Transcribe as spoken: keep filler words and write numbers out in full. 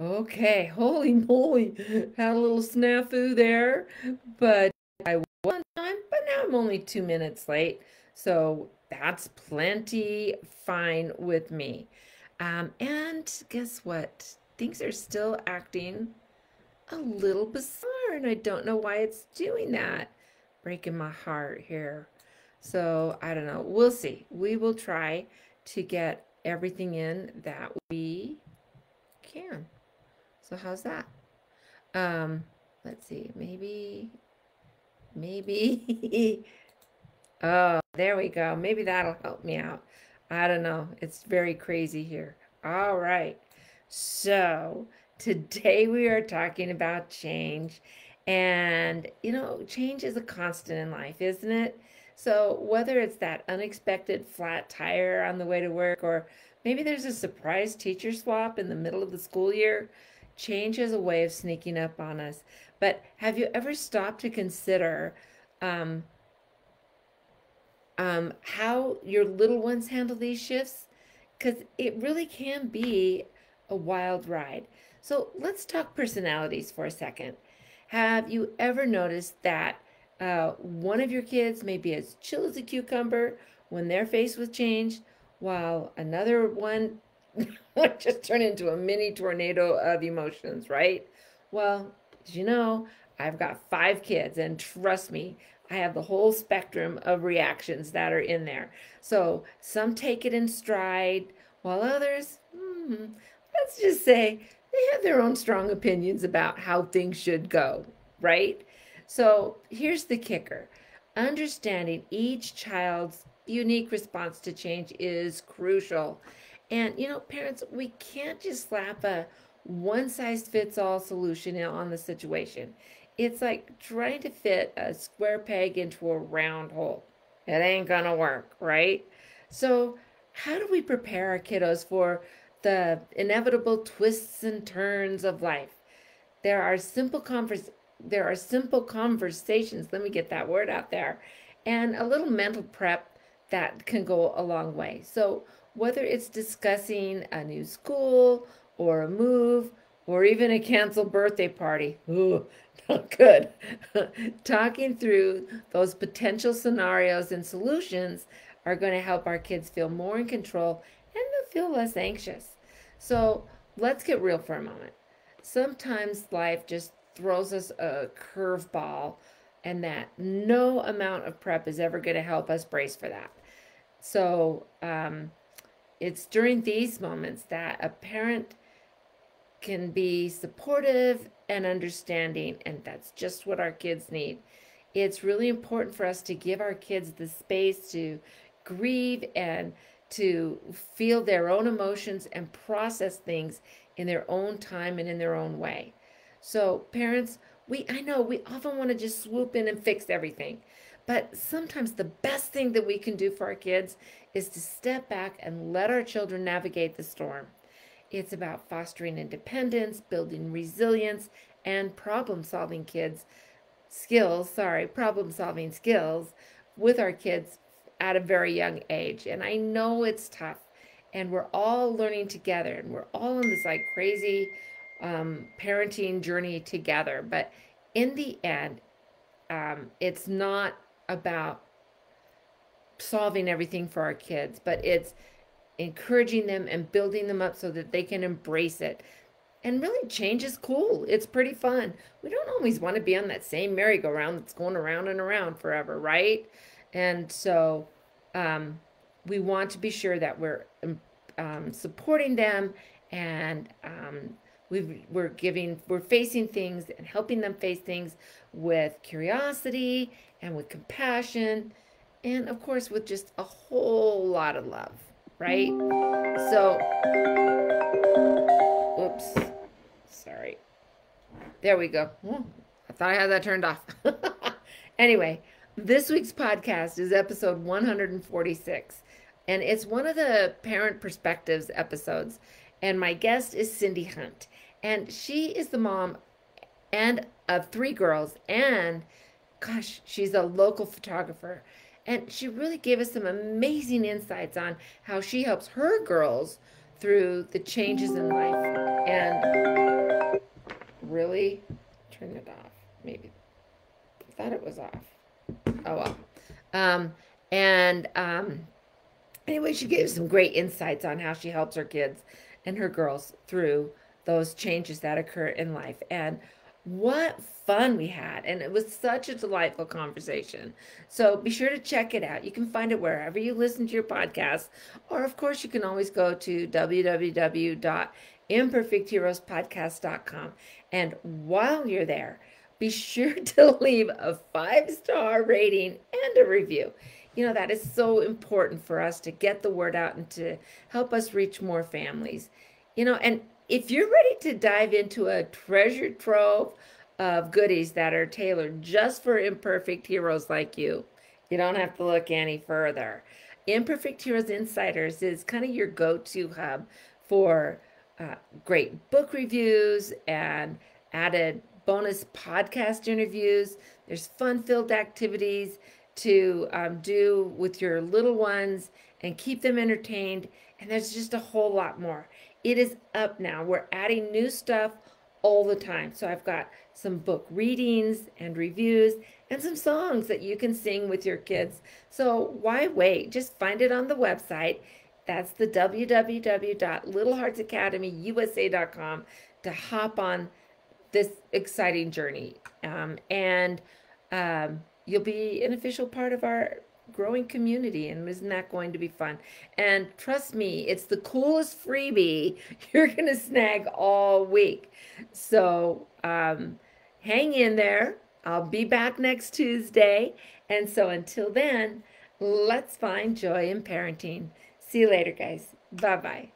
Okay, holy moly, had a little snafu there, but I was on time, but now I'm only two minutes late, so that's plenty fine with me. Um, and guess what? Things are still acting a little bizarre, and I don't know why it's doing that. Breaking my heart here. So I don't know. We'll see. We will try to get everything in that we can. So how's that? Um, let's see. Maybe, maybe. Oh, there we go. Maybe that'll help me out. I don't know. It's very crazy here. All right. So today we are talking about change. And, you know, change is a constant in life, isn't it? So whether it's that unexpected flat tire on the way to work, or maybe there's a surprise teacher swap in the middle of the school year, change is a way of sneaking up on us. But have you ever stopped to consider um, um, how your little ones handle these shifts? Because it really can be a wild ride. So let's talk personalities for a second. Have you ever noticed that uh, one of your kids may be as chill as a cucumber when they're faced with change, while another one would just turn into a mini tornado of emotions, right? Well, as you know, I've got five kids, and trust me, I have the whole spectrum of reactions that are in there. So some take it in stride, while others, hmm, let's just say, they have their own strong opinions about how things should go, right? So here's the kicker. Understanding each child's unique response to change is crucial. And, you know, parents, we can't just slap a one-size-fits-all solution on the situation. It's like trying to fit a square peg into a round hole. It ain't gonna work, right? So how do we prepare our kiddos for the inevitable twists and turns of life? There are simple convers there are simple conversations, let me get that word out there, and a little mental prep that can go a long way. So whether it's discussing a new school or a move or even a canceled birthday party, ooh, not good. Talking through those potential scenarios and solutions are going to help our kids feel more in control, feel less anxious. So let's get real for a moment. Sometimes life just throws us a curveball, and that no amount of prep is ever going to help us brace for that. So um, it's during these moments that a parent can be supportive and understanding, and that's just what our kids need. It's really important for us to give our kids the space to grieve and to feel their own emotions and process things in their own time and in their own way. So parents, we I know we often want to just swoop in and fix everything, but sometimes the best thing that we can do for our kids is to step back and let our children navigate the storm. It's about fostering independence, building resilience, and problem-solving kids skills, sorry, problem-solving skills with our kids at a very young age. And I know it's tough, and we're all learning together, and we're all on this like crazy um, parenting journey together. But in the end, um, it's not about solving everything for our kids, but it's encouraging them and building them up so that they can embrace it. And really, change is cool. It's pretty fun. We don't always want to be on that same merry-go-round that's going around and around forever, right? And so um, we want to be sure that we're um, supporting them, and um, we've, we're giving, we're facing things and helping them face things with curiosity and with compassion, and of course with just a whole lot of love, right? So, oops, sorry. There we go. Oh, I thought I had that turned off. Anyway. This week's podcast is episode one hundred forty-six, and it's one of the Parent Perspectives episodes, and my guest is Cindy Hunt, and she is the mom and of three girls, and gosh, she's a local photographer, and she really gave us some amazing insights on how she helps her girls through the changes in life. And really, turn it off. Maybe I thought it was off. Oh well. Um, and um, anyway, she gave some great insights on how she helps her kids and her girls through those changes that occur in life. And what fun we had, and it was such a delightful conversation. So be sure to check it out. You can find it wherever you listen to your podcast, or of course you can always go to w w w dot imperfect heroes podcast dot com. And while you're there, be sure to leave a five-star rating and a review. You know, that is so important for us to get the word out and to help us reach more families. You know, and if you're ready to dive into a treasure trove of goodies that are tailored just for imperfect heroes like you, you don't have to look any further. Imperfect Heroes Insiders is kind of your go-to hub for uh, great book reviews and added bonus podcast interviews. There's fun-filled activities to um, do with your little ones and keep them entertained. And there's just a whole lot more. It is up now. We're adding new stuff all the time. So I've got some book readings and reviews and some songs that you can sing with your kids. So why wait? Just find it on the website. That's the w w w dot little hearts academy u s a dot com to hop on this exciting journey. Um, and um, you'll be an official part of our growing community, and isn't that going to be fun? And trust me, it's the coolest freebie you're gonna snag all week. So um, hang in there. I'll be back next Tuesday. And so until then, let's find joy in parenting. See you later, guys. Bye-bye.